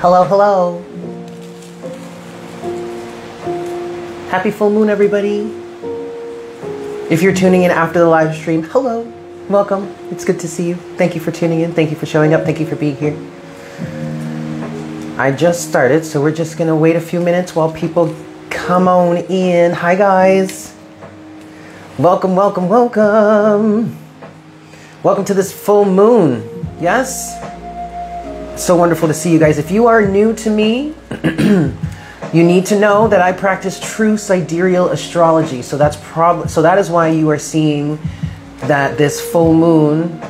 Hello, hello. Happy full moon, everybody. If you're tuning in after the live stream, hello, welcome. It's good to see you. Thank you for tuning in. Thank you for showing up. Thank you for being here. I just started, so we're just going to wait a few minutes while people come on in. Hi, guys. Welcome, welcome, welcome. Welcome to this full moon. Yes? So wonderful to see you guys. If you are new to me, you need to know that I practice true sidereal astrology. So that's that is why you are seeing that this full moon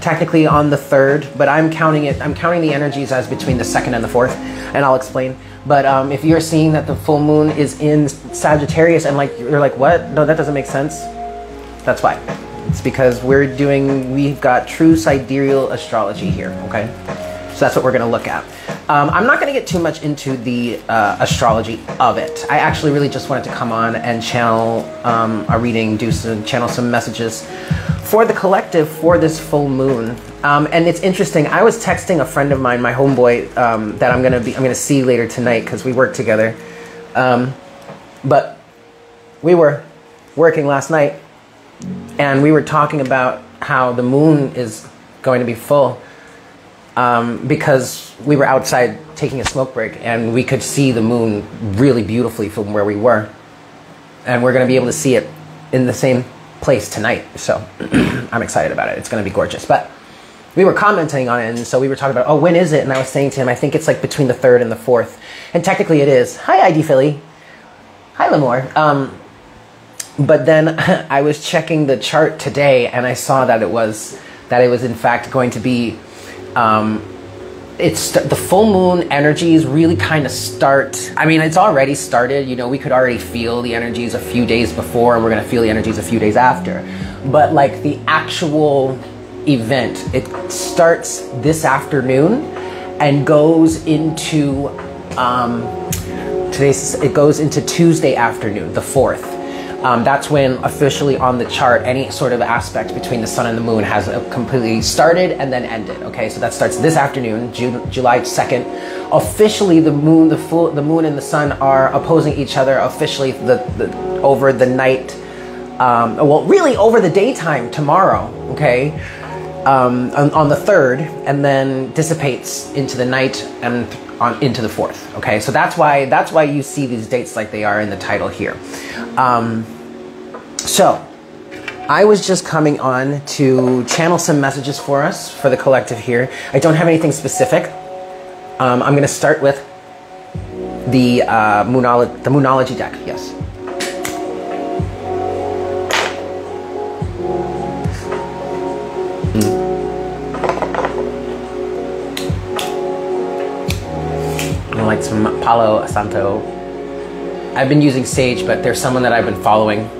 technically on the 3rd, but I'm counting the energies as between the 2nd and the 4th, and I'll explain. But if you're seeing that the full moon is in Sagittarius and like you're like, what? No, that doesn't make sense. That's why. It's because we've got true sidereal astrology here, okay? So that's what we're gonna look at. I'm not gonna get too much into the astrology of it. I actually really just wanted to come on and channel a reading, channel some messages for the collective for this full moon. And it's interesting, I was texting a friend of mine, my homeboy, that I'm gonna see later tonight because we work together. But we were working last night and we were talking about how the moon is going to be full because we were outside taking a smoke break and we could see the moon really beautifully from where we were. And we're gonna be able to see it in the same place tonight, so I'm excited about it. It's gonna be gorgeous. But we were commenting on it, and so we were talking about, oh, when is it? And I was saying to him, I think it's like between the 3rd and the 4th, and technically it is. Hi, ID Philly. Hi, Lamore. But then I was checking the chart today, and I saw that it was in fact going to be the full moon energies really kind of start. I mean, it's already started. You know, we could already feel the energies a few days before, and we're going to feel the energies a few days after. But like the actual event, it starts this afternoon and goes into Tuesday afternoon, the 4th. That's when officially on the chart, any sort of aspect between the sun and the moon has completely started and then ended. Okay, so that starts this afternoon, July 2nd. Officially, the moon and the sun are opposing each other. Officially, over the night, well, really over the daytime tomorrow. Okay, on the 3rd, and then dissipates into the night and into the 4th. Okay, so that's why you see these dates like they are in the title here. So I was just coming on to channel some messages for us for the collective here. I don't have anything specific. I'm going to start with the Moonology deck. Yes. Like some Palo Santo. I've been using Sage, but there's someone that I've been following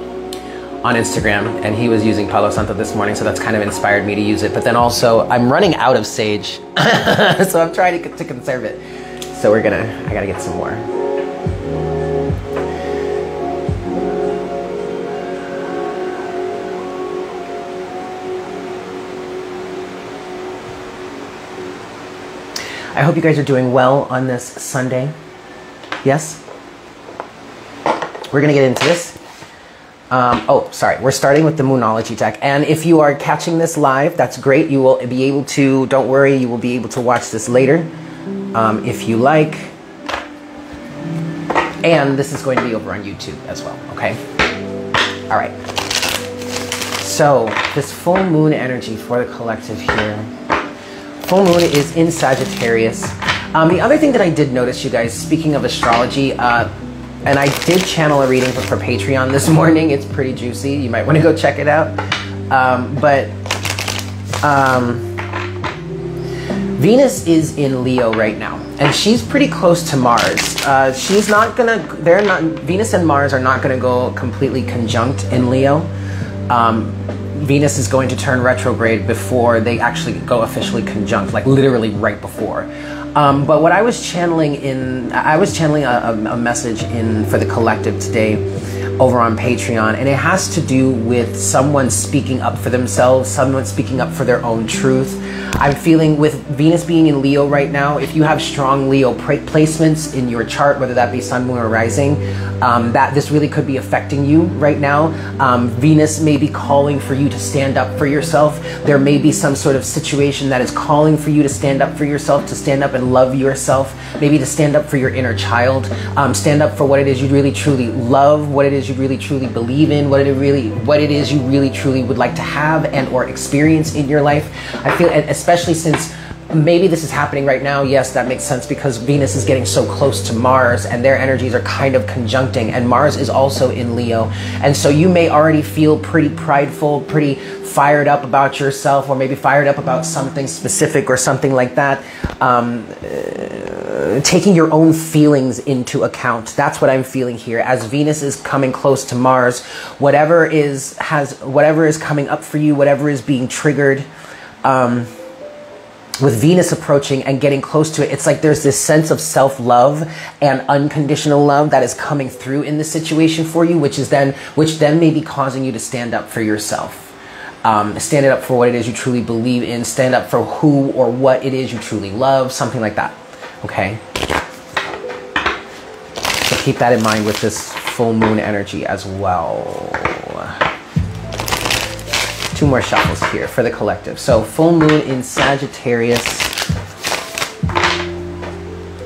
on Instagram, and he was using Palo Santo this morning, so that's kind of inspired me to use it. But then also, I'm running out of Sage, so I'm trying to conserve it. So I gotta get some more. I hope you guys are doing well on this Sunday. Yes? We're gonna get into this. Oh, sorry, we're starting with the Moonology deck. And if you are catching this live, that's great. You will be able to, don't worry, you will be able to watch this later if you like. And this is going to be over on YouTube as well, okay? All right. So this full moon energy for the collective here. Full moon is in Sagittarius. The other thing that I did notice, you guys, speaking of astrology, and I did channel a reading for Patreon this morning. It's pretty juicy. You might want to go check it out. Venus is in Leo right now, and she's pretty close to Mars. Venus and Mars are not gonna go completely conjunct in Leo. Venus is going to turn retrograde before they actually go officially conjunct, like literally right before. But what I was channeling a message for the collective today over on Patreon, and it has to do with someone speaking up for themselves, someone speaking up for their own truth. I'm feeling with Venus being in Leo right now, if you have strong Leo placements in your chart, whether that be Sun, Moon, or Rising, that this really could be affecting you right now. Venus may be calling for you to stand up for yourself. There may be some sort of situation that is calling for you to stand up for yourself, to stand up and love yourself, maybe to stand up for your inner child, stand up for what it is you really truly love, what it is you really truly believe in, what it is you really truly would like to have and or experience in your life. I feel, especially since maybe this is happening right now, yes, that makes sense, because Venus is getting so close to Mars and their energies are kind of conjuncting, and Mars is also in Leo. And so you may already feel pretty prideful, pretty fired up about yourself, or maybe fired up about something specific or something like that. Taking your own feelings into account. That's what I'm feeling here. As Venus is coming close to Mars, whatever is coming up for you, whatever is being triggered, with Venus approaching and getting close to it, it's like there's this sense of self-love and unconditional love that is coming through in this situation for you, which then may be causing you to stand up for yourself. Stand up for what it is you truly believe in, stand up for who or what it is you truly love, something like that. Okay? So keep that in mind with this full moon energy as well. Two more shuffles here for the collective. So full moon in Sagittarius,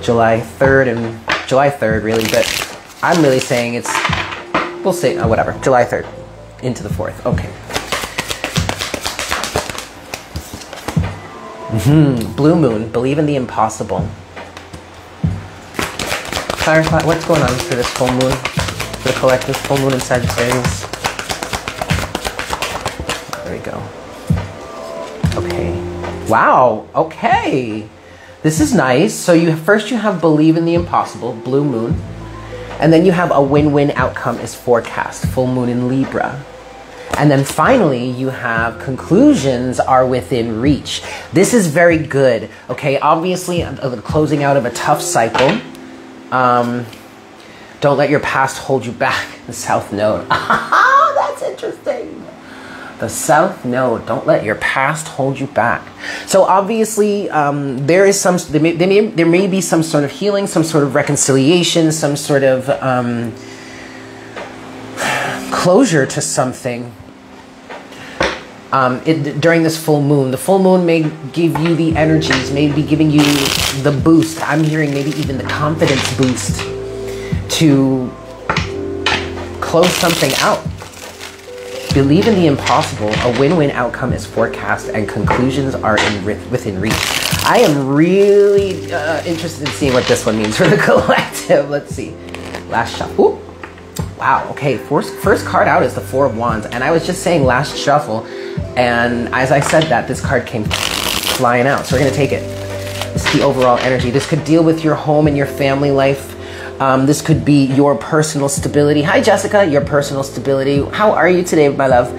July 3rd really, but I'm really saying it's, we'll say, oh, whatever, July 3rd into the 4th, okay. Blue moon, believe in the impossible. Clarify, what's going on for this full moon, for the collective, full moon in Sagittarius. There we go. Okay. Wow. Okay. This is nice. So first you have believe in the impossible, blue moon. And then you have a win-win outcome is forecast, full moon in Libra. And then finally you have conclusions are within reach. This is very good. Okay. Obviously closing out of a tough cycle. Don't let your past hold you back. The South Node. That's interesting. The South Node, don't let your past hold you back. So obviously, there may be some sort of healing, some sort of reconciliation, some sort of closure to something during this full moon. The full moon may give you the energies, may be giving you the boost. I'm hearing maybe even the confidence boost to close something out. Believe in the impossible, a win-win outcome is forecast, and conclusions are within reach. I am really interested in seeing what this one means for the collective. Let's see. Last shuffle. Wow, okay, first card out is the Four of Wands, and I was just saying last shuffle, and as I said that, this card came flying out, so we're going to take it. It's the overall energy. This could deal with your home and your family life. This could be your personal stability. Hi, Jessica. Your personal stability. How are you today, my love?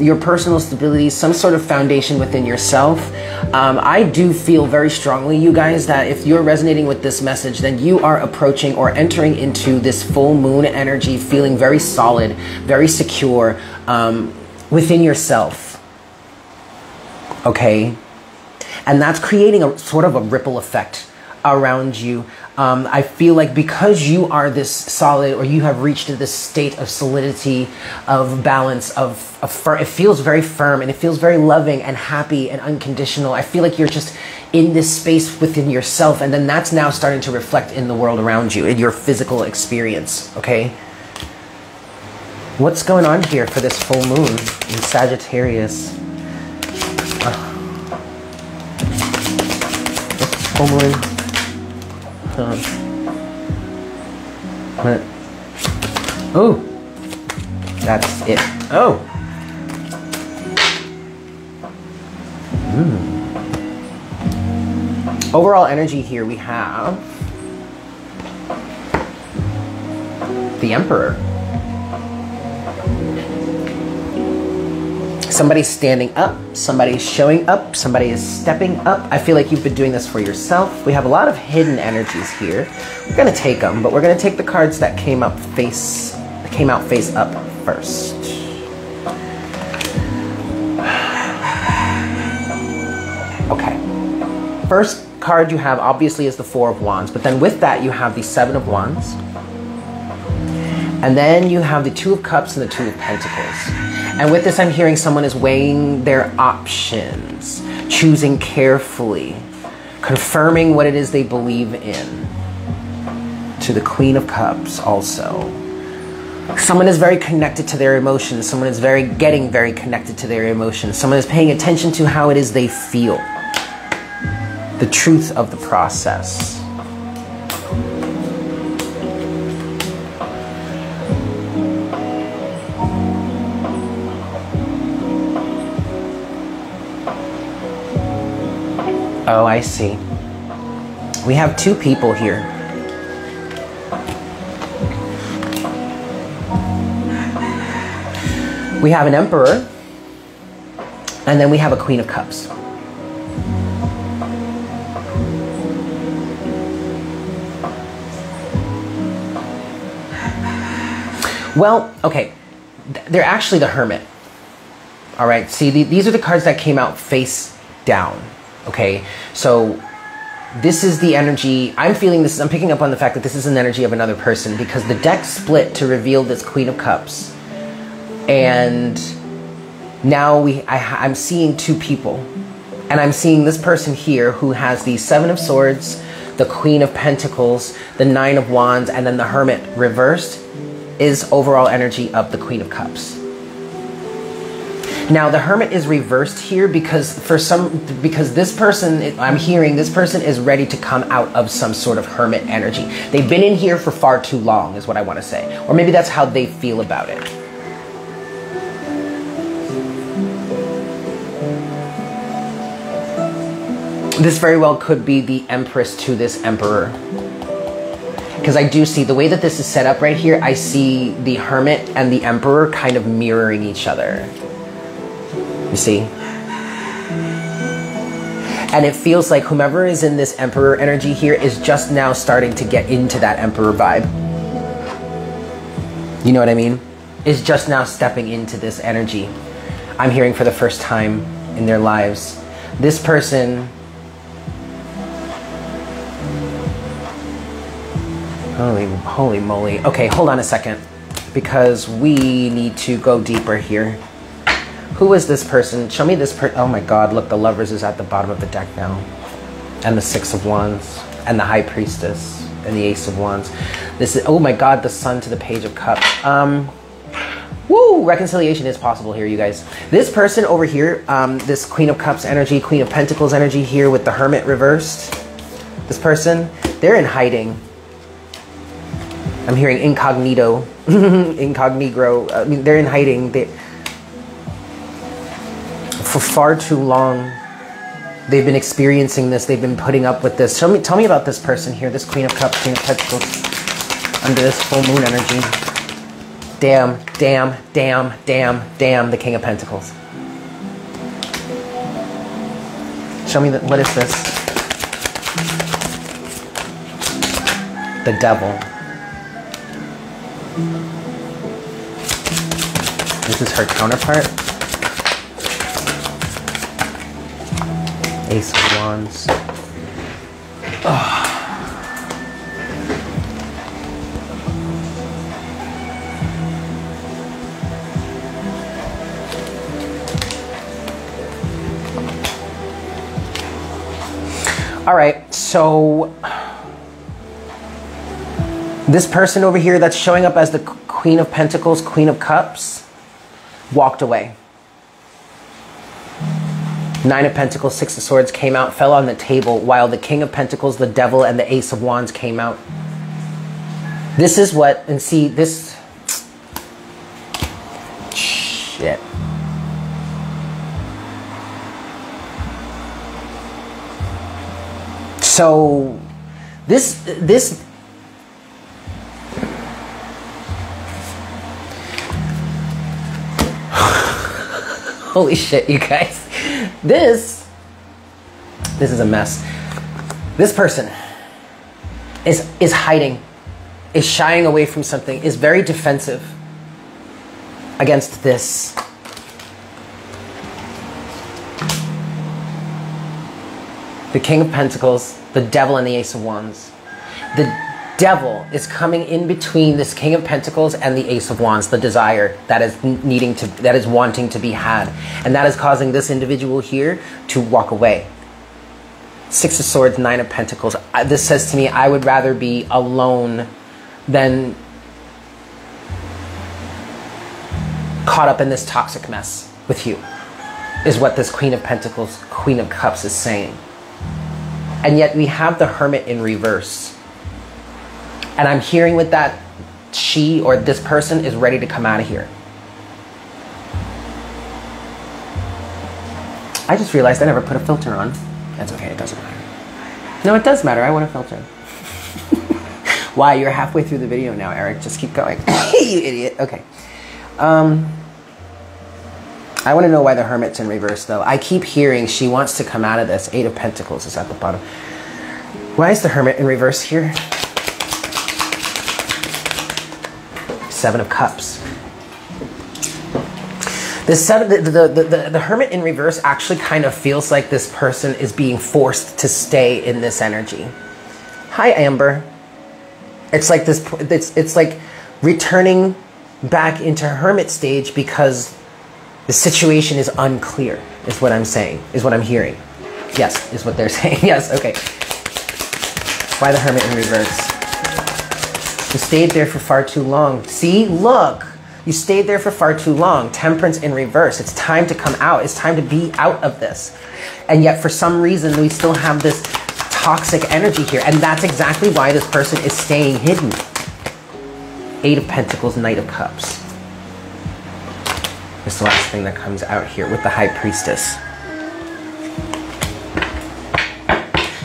Your personal stability, some sort of foundation within yourself. I do feel very strongly, you guys, that if you're resonating with this message, then you are approaching or entering into this full moon energy feeling very solid, very secure within yourself. Okay? And that's creating a sort of a ripple effect around you. I feel like because you are this solid, or you have reached this state of solidity, of balance, it feels very firm, and it feels very loving and happy and unconditional. I feel like you're just in this space within yourself, and then that's now starting to reflect in the world around you, in your physical experience, okay? What's going on here for this full moon in Sagittarius? Full moon. Oh, that's it. Oh. Overall energy here, we have the Emperor. Somebody's standing up, somebody's showing up, somebody is stepping up. I feel like you've been doing this for yourself. We have a lot of hidden energies here. We're going to take them, but we're going to take the cards that came up face came out face up first. Okay. First card you have obviously is the Four of Wands, but then with that you have the Seven of Wands. And then you have the Two of Cups and the Two of Pentacles. And with this, I'm hearing someone is weighing their options, choosing carefully, confirming what it is they believe in. To the Queen of Cups also. Someone is very connected to their emotions. Someone is getting very connected to their emotions. Someone is paying attention to how it is they feel. The truth of the process. Oh, I see. We have two people here. We have an Emperor, and then we have a Queen of Cups. Well, okay, they're actually the Hermit. All right, see, these are the cards that came out face down. Okay, so this is the energy, I'm feeling this, I'm picking up on the fact that this is an energy of another person because the deck split to reveal this Queen of Cups. And now I'm seeing two people. And I'm seeing this person here who has the Seven of Swords, the Queen of Pentacles, the Nine of Wands, and then the Hermit reversed is overall energy of the Queen of Cups. Now the Hermit is reversed here because this person, I'm hearing this person is ready to come out of some sort of hermit energy. They've been in here for far too long is what I want to say. Or maybe that's how they feel about it. This very well could be the Empress to this Emperor. Because I do see the way that this is set up right here, I see the Hermit and the Emperor kind of mirroring each other. You see? And it feels like whomever is in this Emperor energy here is just now starting to get into that Emperor vibe. You know what I mean? Is just now stepping into this energy. I'm hearing for the first time in their lives. This person... Holy moly. Okay, hold on a second. Because we need to go deeper here. Who is this person? Show me this person. Oh my God, look, the Lovers is at the bottom of the deck now. And the Six of Wands. And the High Priestess. And the Ace of Wands. This is, oh my God, the Sun to the Page of Cups. Woo, reconciliation is possible here, you guys. This person over here, this Queen of Cups energy, Queen of Pentacles energy here with the Hermit reversed. This person, they're in hiding. I'm hearing incognito, incognito. I mean, they're in hiding. For far too long, they've been experiencing this. They've been putting up with this. Tell me about this person here, this Queen of Cups, Queen of Pentacles, under this full moon energy. Damn, damn, damn, damn, damn, the King of Pentacles. Show me that. What is this? The Devil. This is her counterpart. Ace of Wands. Oh. All right, so this person over here that's showing up as the Queen of Pentacles, Queen of Cups, walked away. Nine of Pentacles, Six of Swords came out, fell on the table, while the King of Pentacles, the Devil, and the Ace of Wands came out. This is what, and see, this... Shit. So, this... Holy shit, you guys. This is a mess. This person is hiding, is shying away from something, is very defensive. against this. The King of Pentacles, the Devil, and the Ace of Wands. The Devil is coming in between this King of Pentacles and the Ace of Wands, the desire that is wanting to be had. And that is causing this individual here to walk away. Six of Swords, Nine of Pentacles. This says to me, I would rather be alone than caught up in this toxic mess with you, is what this Queen of Pentacles, Queen of Cups is saying. And yet we have the Hermit in reverse. And I'm hearing with that, she or this person is ready to come out of here. I just realized I never put a filter on. That's okay, it doesn't matter. No, it does matter, I want a filter. Why, you're halfway through the video now, Eric. Just keep going. You idiot. Okay. I want to know why the Hermit's in reverse, though. I keep hearing she wants to come out of this. Eight of Pentacles is at the bottom. Why is the Hermit in reverse here? Seven of Cups. The Hermit in reverse actually kind of feels like this person is being forced to stay in this energy. Hi, Amber. It's like this. It's like returning back into hermit stage because the situation is unclear, is what I'm saying, is what I'm hearing. Yes, is what they're saying. Yes, okay. Why the Hermit in reverse? You stayed there for far too long. See, look, you stayed there for far too long. Temperance in reverse. It's time to come out. It's time to be out of this. And yet for some reason, we still have this toxic energy here. And that's exactly why this person is staying hidden. Eight of Pentacles, Knight of Cups. It's the last thing that comes out here with the High Priestess.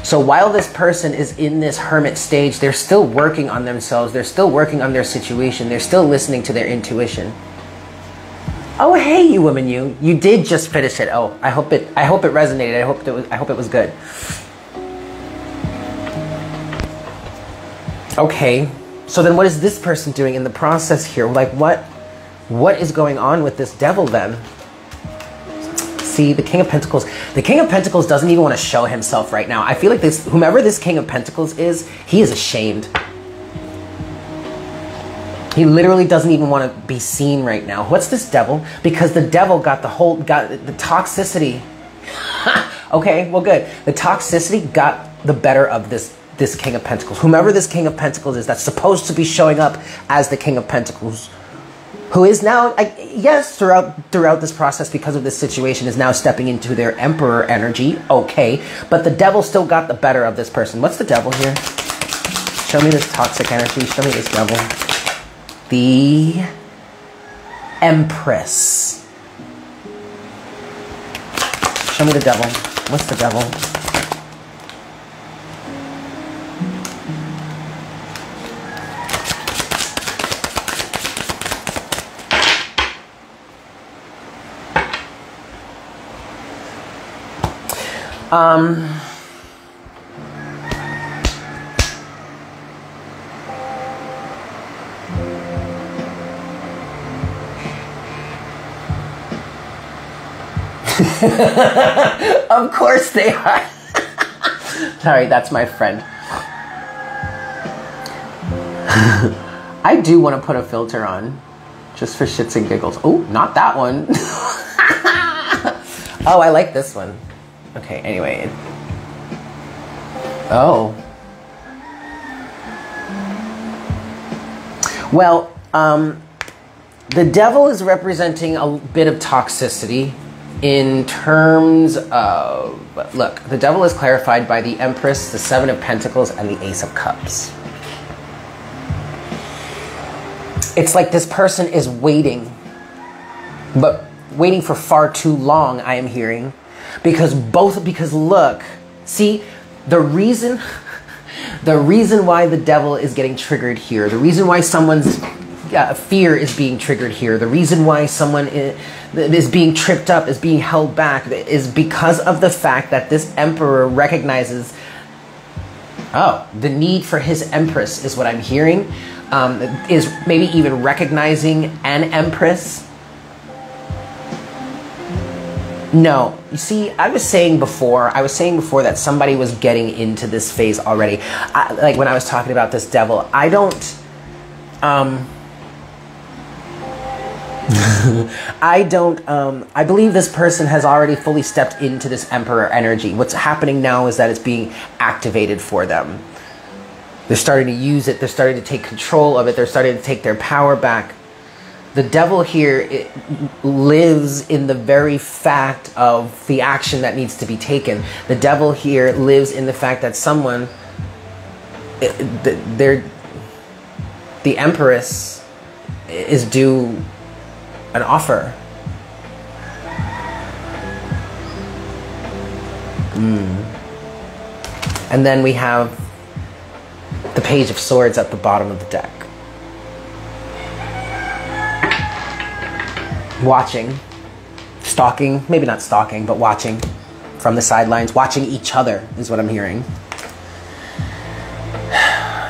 So while this person is in this hermit stage, they're still working on themselves. They're still working on their situation. They're still listening to their intuition. Oh, hey, you woman, you did just finish it. Oh, I hope it resonated. I hope it was good. Okay. So then what is this person doing in the process here? Like what is going on with this Devil then? See, the King of Pentacles. The King of Pentacles doesn't even want to show himself right now. I feel like this, whomever this King of Pentacles is, he is ashamed. He literally doesn't even want to be seen right now. What's this Devil? Because the Devil got the toxicity. Okay, well good. The toxicity got the better of this King of Pentacles. Whomever this King of Pentacles is that's supposed to be showing up as the King of Pentacles, who is now, yes, throughout this process because of this situation, is now stepping into their Emperor energy, okay, but the Devil still got the better of this person. What's the Devil here? Show me this toxic energy, show me this Devil. The Empress. Show me the Devil. What's the Devil? Of course they are. Sorry, that's my friend. I do want to put a filter on just for shits and giggles. Oh, not that one. Oh, I like this one. Okay, anyway. Oh. Well, the Devil is representing a bit of toxicity in terms of... Look, the Devil is clarified by the Empress, the Seven of Pentacles, and the Ace of Cups. It's like this person is waiting, but waiting for far too long, I am hearing. Because look, see, the reason why the Devil is getting triggered here, the reason why someone's fear is being triggered here, the reason why someone is being tripped up, is being held back, is because of the fact that this Emperor recognizes, oh, the need for his Empress is what I'm hearing, is maybe even recognizing an Empress No. You see, I was saying before that somebody was getting into this phase already. Like when I was talking about this devil, I don't... I believe this person has already fully stepped into this Emperor energy. What's happening now is that it's being activated for them. They're starting to use it. They're starting to take control of it. They're starting to take their power back. The devil here lives in the very fact of the action that needs to be taken. The devil here lives in the fact that someone, the Empress is due an offer. And then we have the Page of Swords at the bottom of the deck. Watching, stalking, maybe not stalking, but watching from the sidelines, watching each other is what I'm hearing.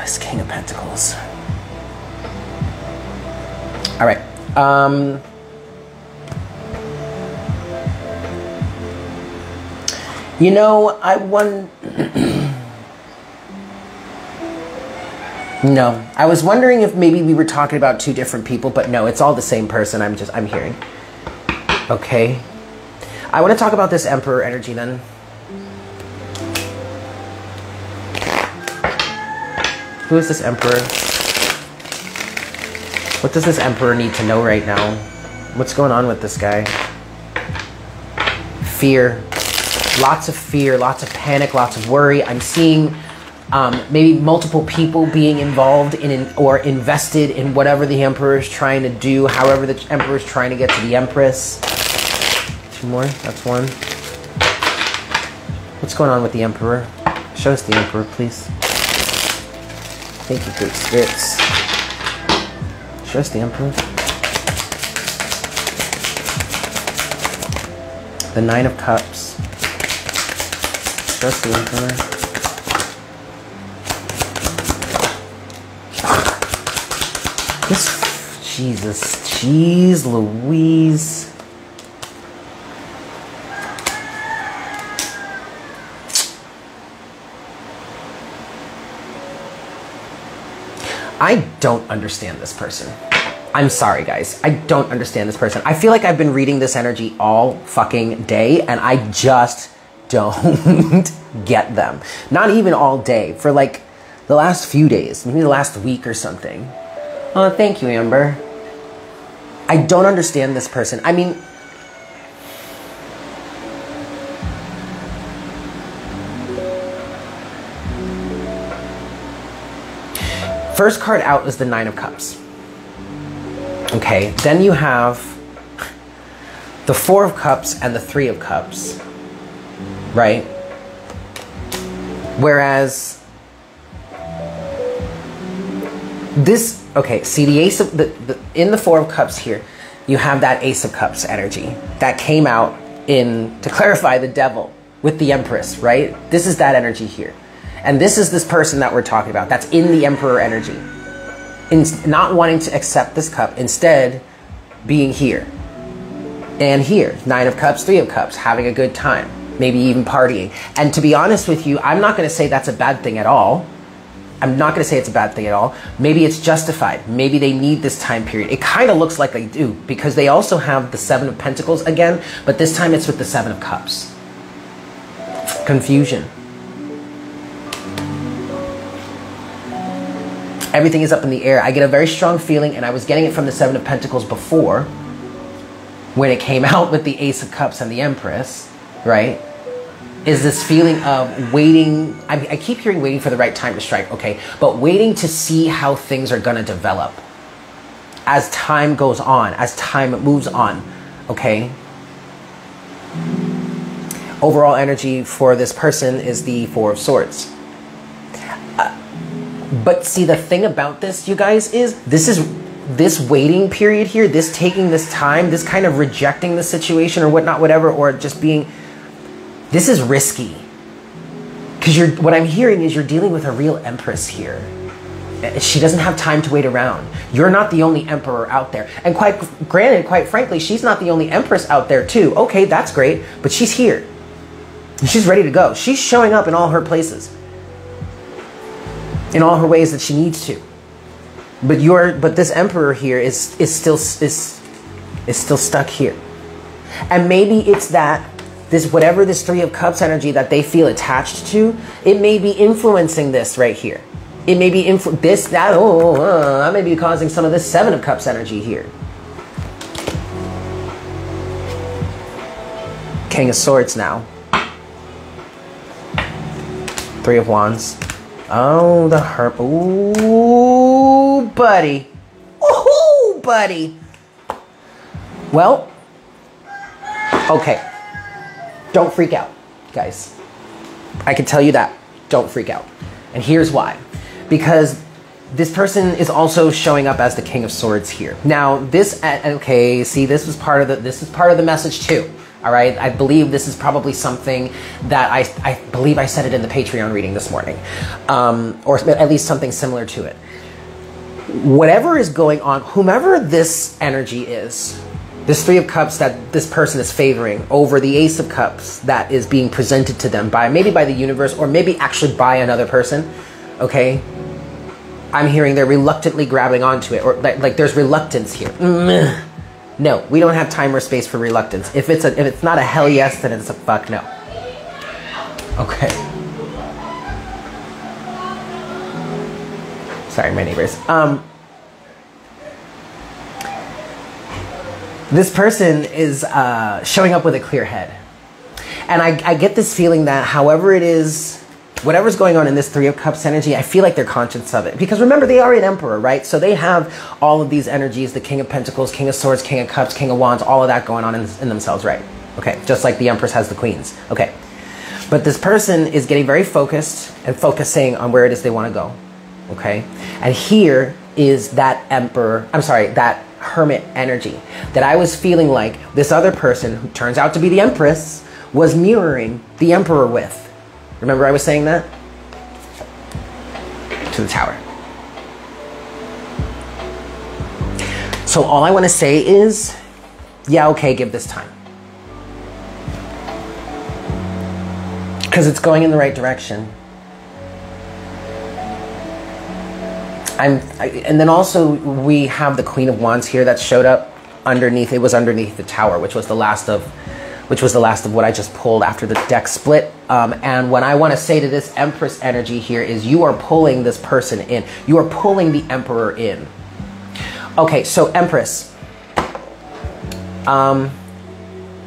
It's King of Pentacles. All right. You know, I won. No, I was wondering if maybe we were talking about two different people, but no, it's all the same person. I'm hearing. Okay. I want to talk about this Emperor energy then. Who is this Emperor? What does this Emperor need to know right now? What's going on with this guy? Fear. Lots of fear, lots of panic, lots of worry. I'm seeing maybe multiple people being involved in or invested in whatever the Emperor is trying to do, however the Emperor is trying to get to the Empress. Two more, that's one. What's going on with the Emperor? Show us the Emperor, please. Thank you, good spirits. Show us the Emperor. The Nine of Cups. Show us the Emperor. This, Jesus, geez, Louise. I don't understand this person. I'm sorry, guys. I don't understand this person. I feel like I've been reading this energy all fucking day, and I just don't get them. Not even all day. For like the last few days, maybe the last week or something. Oh, thank you, Amber. I don't understand this person. I mean, first card out is the Nine of Cups. Okay, then you have the Four of Cups and the Three of Cups, right? Whereas this, okay, see the Ace of, in the Four of Cups here, you have that Ace of Cups energy that came out in, to clarify, the devil with the Empress, right? This is that energy here. And this is this person that we're talking about that's in the Emperor energy. In not wanting to accept this cup, instead being here and here. Nine of Cups, Three of Cups, having a good time, maybe even partying. And to be honest with you, I'm not going to say that's a bad thing at all. I'm not going to say it's a bad thing at all. Maybe it's justified. Maybe they need this time period. It kind of looks like they do because they also have the Seven of Pentacles again, but this time it's with the Seven of Cups. Confusion. Everything is up in the air. I get a very strong feeling, and I was getting it from the Seven of Pentacles before when it came out with the Ace of Cups and the Empress, right? Is this feeling of waiting. I keep hearing waiting for the right time to strike, okay, but waiting to see how things are going to develop as time goes on, as time moves on, okay? Overall energy for this person is the Four of Swords. But see, the thing about this, you guys, is this waiting period here, this taking this time, this kind of rejecting the situation or whatnot, whatever, or just being... This is risky, because what I'm hearing is you're dealing with a real Empress here. she doesn't have time to wait around. You're not the only emperor out there. And quite frankly, she's not the only empress out there too. Okay, that's great, but she's here. She's ready to go. She's showing up in all her places, in all her ways that she needs to. But this emperor here is still stuck here. And maybe it's that this Three of Cups energy that they feel attached to, it may be influencing this right here. It may be I may be causing some of this Seven of Cups energy here. King of Swords now. Three of Wands. Oh, the Hermit. Ooh, buddy. Ooh, buddy. Well, okay. Don't freak out, guys. I can tell you that. Don't freak out. And here's why. Because this person is also showing up as the King of Swords here. Now, this is part of the message too. All right, I believe this is probably something that I believe I said it in the Patreon reading this morning, or at least something similar to it. Whatever is going on, whomever this energy is, this Three of Cups that this person is favoring over the Ace of Cups that is being presented to them maybe by the universe, or maybe actually by another person, okay? I'm hearing they're reluctantly grabbing onto it, or like there's reluctance here. No, we don't have time or space for reluctance. If it's not a hell yes, then it's a fuck no. Okay. Sorry, my neighbors. This person is showing up with a clear head. And I get this feeling that however it is, whatever's going on in this Three of Cups energy, I feel like they're conscious of it. Because remember, they are an emperor, right? So they have all of these energies, the King of Pentacles, King of Swords, King of Cups, King of Wands, all of that going on in themselves, right? Okay, just like the Empress has the Queens. Okay. But this person is getting very focused and focusing on where it is they want to go, okay? And here is that that Hermit energy that I was feeling like this other person, who turns out to be the Empress, was mirroring the Emperor with. Remember I was saying that? To the Tower. So all I want to say is, yeah, okay, give this time. Because it's going in the right direction. And then also we have the Queen of Wands here that showed up underneath. It was underneath the Tower, which was the last of what I just pulled after the deck split. And what I want to say to this Empress energy here is you are pulling this person in. You are pulling the Emperor in. Okay, so Empress.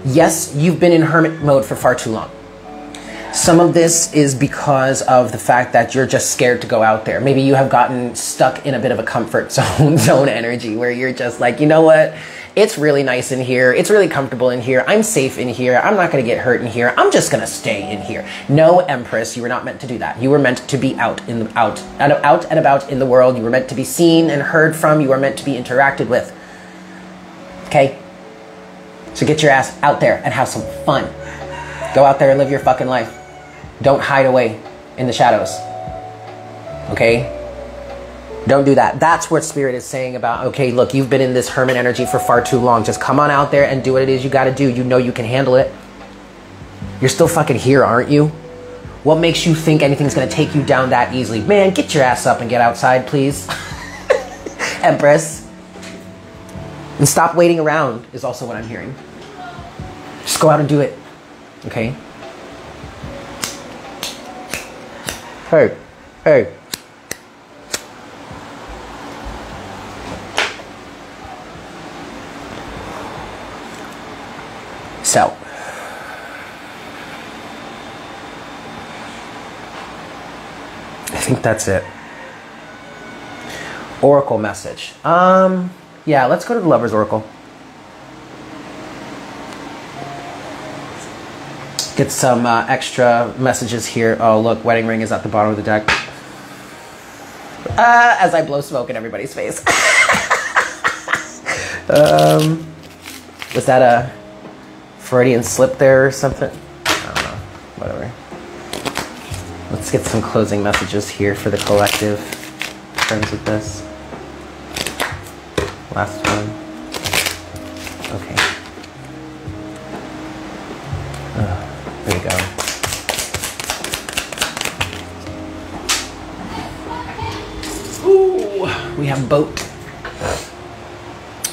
Yes, you've been in hermit mode for far too long. Some of this is because of the fact that you're just scared to go out there. Maybe you have gotten stuck in a bit of a comfort zone energy where you're just like, you know what? It's really nice in here. It's really comfortable in here. I'm safe in here. I'm not going to get hurt in here. I'm just going to stay in here. No, Empress, you were not meant to do that. You were meant to be out and about in the world. You were meant to be seen and heard from. You were meant to be interacted with. Okay? So get your ass out there and have some fun. Go out there and live your fucking life. Don't hide away in the shadows. Okay? Don't do that. That's what Spirit is saying about, okay, look, you've been in this hermit energy for far too long. Just come on out there and do what it is you got to do. You know you can handle it. You're still fucking here, aren't you? What makes you think anything's going to take you down that easily? Man, get your ass up and get outside, please. Empress. And stop waiting around is also what I'm hearing. Just go out and do it. Okay? Hey. Hey. Out. I think that's it. Oracle message. Yeah, let's go to the Lover's Oracle. Get some extra messages here. Oh, look, wedding ring is at the bottom of the deck. As I blow smoke in everybody's face. Was that a Freudian slip there or something? I don't know. Whatever. Let's get some closing messages here for the collective. terms with this. Last one. Okay. There we go. Ooh, we have boat.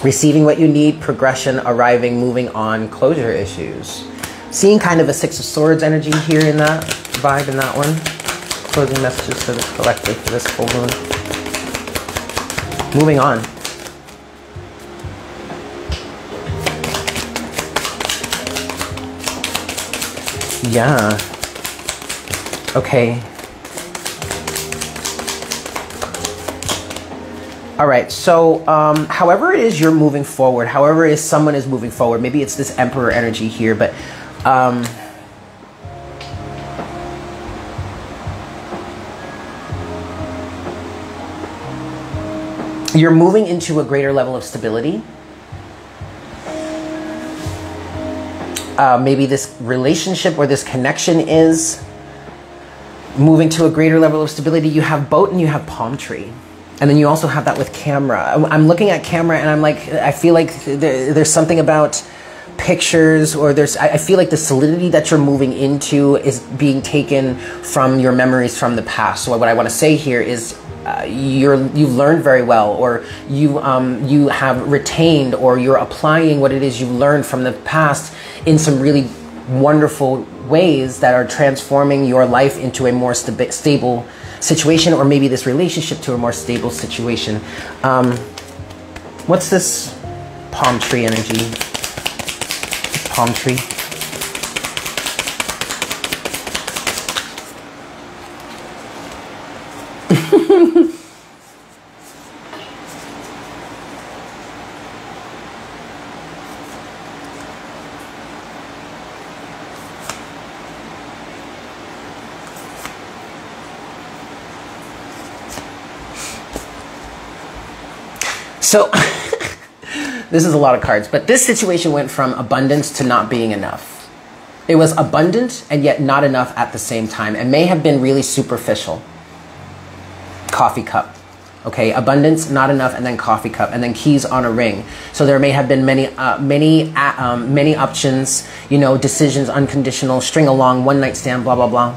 Receiving what you need, progression, arriving, moving on, closure issues. Seeing kind of a Six of Swords energy here in that vibe, in that one. Closing messages to this collective, for this full moon. Moving on. Yeah. Okay. All right, so however it is you're moving forward, however it is someone is moving forward, maybe it's this Emperor energy here, but you're moving into a greater level of stability. Maybe this relationship or this connection is moving to a greater level of stability. You have boat and you have palm tree. And then you also have that with camera. I'm looking at camera and I'm like, I feel like there's something about pictures, or I feel like the solidity that you're moving into is being taken from your memories from the past. So what I want to say here is you've learned very well, or you have retained, or you're applying what it is you've learned from the past in some really wonderful ways that are transforming your life into a more stable situation, or maybe this relationship to a more stable situation. What's this palm tree energy? Palm tree. So this is a lot of cards, but this situation went from abundance to not being enough. It was abundant and yet not enough at the same time, and may have been really superficial. Coffee cup, okay? Abundance, not enough, and then coffee cup, and then keys on a ring. So there may have been many options, you know, decisions, unconditional, string along, one night stand, blah, blah, blah.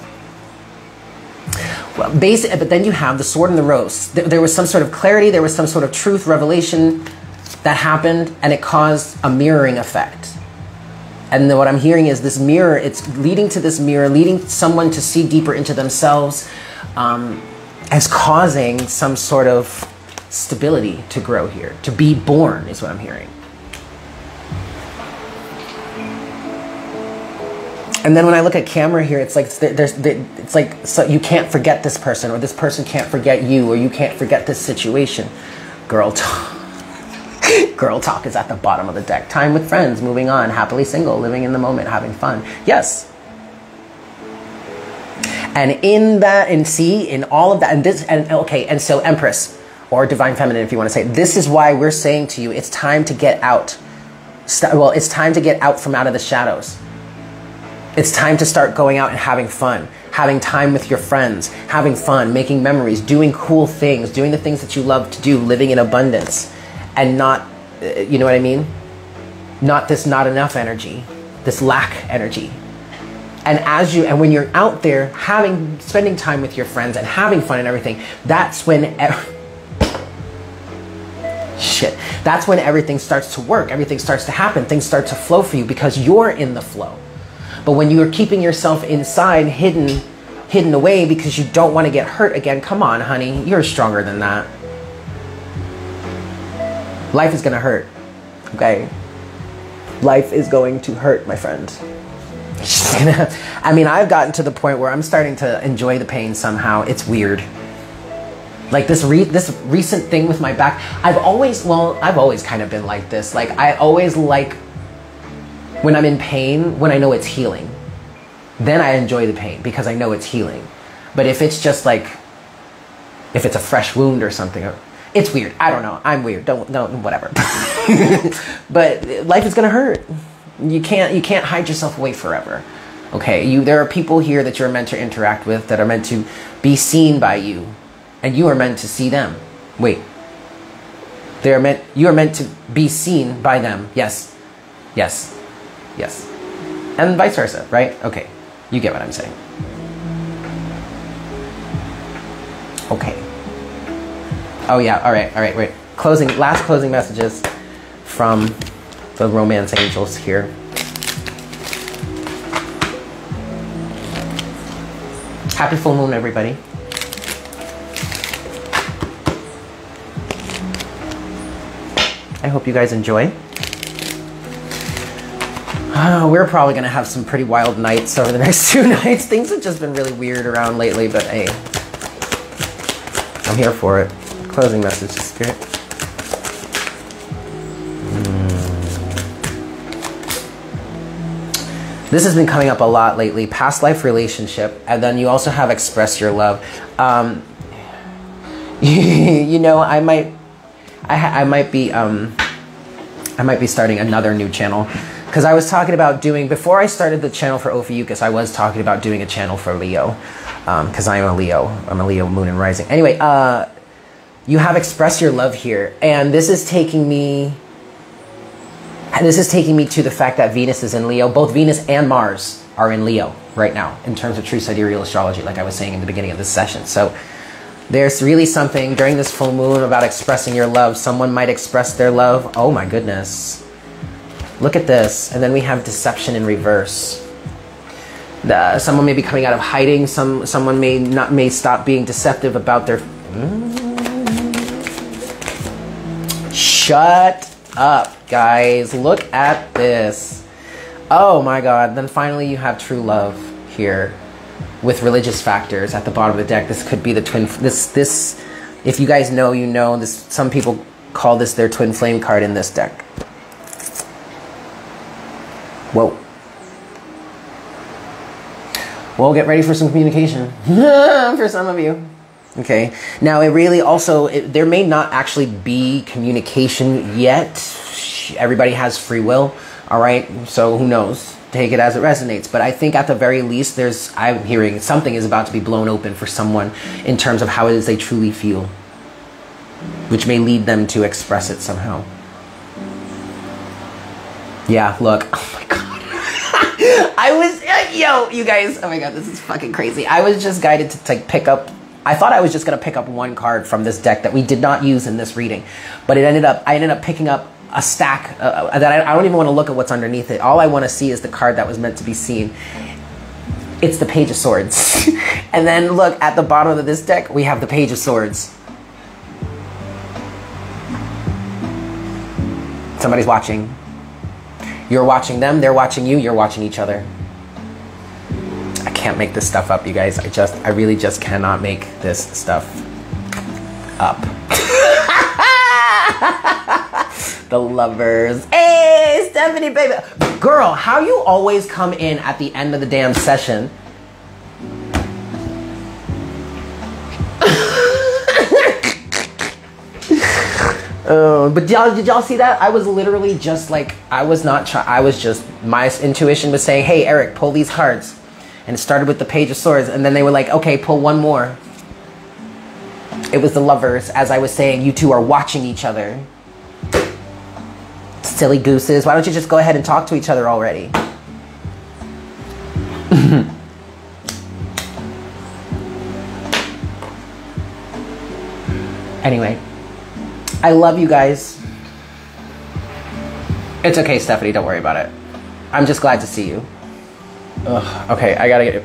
Well, but then you have the sword and the rose. There was some sort of clarity, there was some sort of truth, revelation that happened, and it caused a mirroring effect. And then what I'm hearing is this mirror, it's leading to this mirror, leading someone to see deeper into themselves, as causing some sort of stability to grow here, to be born is what I'm hearing. And then when I look at camera here, it's like so you can't forget this person, or this person can't forget you, or you can't forget this situation. Girl talk. Girl talk is at the bottom of the deck. Time with friends, moving on, happily single, living in the moment, having fun. Yes. And in that, and see, in all of that, and this, and okay, and so Empress, or Divine Feminine if you want to say it, this is why we're saying to you, it's time to get out. Well, it's time to get out from out of the shadows. It's time to start going out and having fun, having time with your friends, having fun, making memories, doing cool things, doing the things that you love to do, living in abundance, and not, you know what I mean? Not this not enough energy, this lack energy. And as you, and when you're out there having, spending time with your friends and having fun and everything, that's when, that's when everything starts to work, everything starts to happen, things start to flow for you because you're in the flow. But when you are keeping yourself inside, hidden away because you don't want to get hurt again, come on, honey, you're stronger than that. Life is going to hurt, okay? Life is going to hurt, my friend. I mean, I've gotten to the point where I'm starting to enjoy the pain somehow. It's weird. Like this recent thing with my back, I've always kind of been like this. Like, I always like... when I'm in pain, when I know it's healing, then I enjoy the pain because I know it's healing. But if it's just like, if it's a fresh wound or something, it's weird. I don't know. I'm weird. Don't, whatever. But life is going to hurt. You can't hide yourself away forever. Okay. There are people here that you're meant to interact with, that are meant to be seen by you, and you are meant to see them. Wait. They are meant, you are meant to be seen by them. Yes. Yes. Yes. And vice versa, right? Okay. You get what I'm saying. Okay. Oh yeah, all right, wait. Last closing messages from the romance angels here. Happy full moon, everybody. I hope you guys enjoy. We're probably gonna have some pretty wild nights over the next 2 nights. Things have just been really weird around lately, but hey, I'm here for it. Closing message to spirit. This has been coming up a lot lately. Past life relationship, and then you also have express your love. You know, I might be starting another new channel, because I was talking about doing, before I started the channel for Ophiuchus, I was talking about doing a channel for Leo, because I am a Leo. I'm a Leo moon and rising. Anyway, you have express your love here, and this is taking me to the fact that Venus is in Leo. Both Venus and Mars are in Leo right now in terms of true sidereal astrology, like I was saying in the beginning of this session. So there's really something during this full moon about expressing your love. Someone might express their love. Oh my goodness. Look at this. And then we have deception in reverse. Someone may be coming out of hiding. Someone may stop being deceptive about their... Shut up. Guys, look at this. Oh my god. Then finally you have true love here with religious factors at the bottom of the deck. This could be the twin, this if you guys know, you know this. Some people call this their twin flame card in this deck. Whoa. Well, get ready for some communication for some of you. Okay, now it really also, there may not actually be communication yet. Everybody has free will, all right? So who knows? Take it as it resonates. But I think at the very least, I'm hearing something is about to be blown open for someone in terms of how it is they truly feel, which may lead them to express it somehow. Yeah, look, oh my God. Yo, you guys, oh my God, this is fucking crazy. I was just guided to like pick up, I thought I was just going to pick up one card from this deck that we did not use in this reading, but I ended up picking up a stack that I don't even want to look at what's underneath it. All I want to see is the card that was meant to be seen. It's the Page of Swords. And then look at the bottom of this deck, we have the Page of Swords. Somebody's watching. You're watching them, they're watching you, you're watching each other. I can't make this stuff up, you guys. I really just cannot make this stuff up. The lovers. Hey, Stephanie, baby. Girl, how you always come in at the end of the damn session. But did y'all see that? I was literally just like, my intuition was saying, hey, Eric, pull these cards. And it started with the Page of Swords, and then they were like, okay, pull one more. It was the lovers. As I was saying, you two are watching each other. Silly gooses. Why don't you just go ahead and talk to each other already? Anyway, I love you guys. It's okay, Stephanie. Don't worry about it. I'm just glad to see you. Ugh, okay, I gotta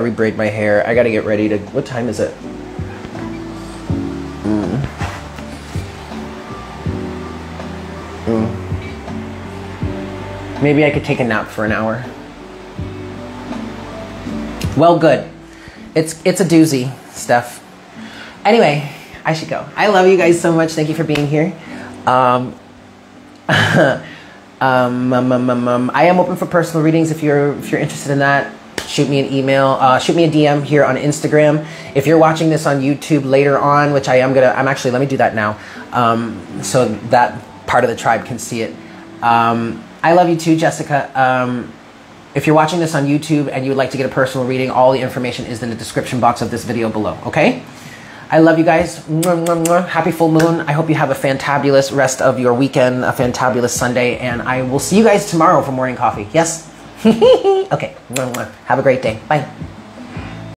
rebraid my hair. I gotta get ready to, what time is it? Maybe I could take a nap for an hour. Well, good. It's a doozy, Steph. Anyway, I should go. I love you guys so much. Thank you for being here. I am open for personal readings if you're interested in that. Shoot me an email, shoot me a DM here on Instagram. If you're watching this on YouTube later on, which I'm actually, let me do that now, so that part of the tribe can see it. I love you too, Jessica. If you're watching this on YouTube and you would like to get a personal reading, all the information is in the description box of this video below, okay? I love you guys. Mwah, mwah, mwah. Happy full moon. I hope you have a fantabulous rest of your weekend, a fantabulous Sunday, and I will see you guys tomorrow for morning coffee. Yes? Okay. Mwah, mwah. Have a great day. Bye.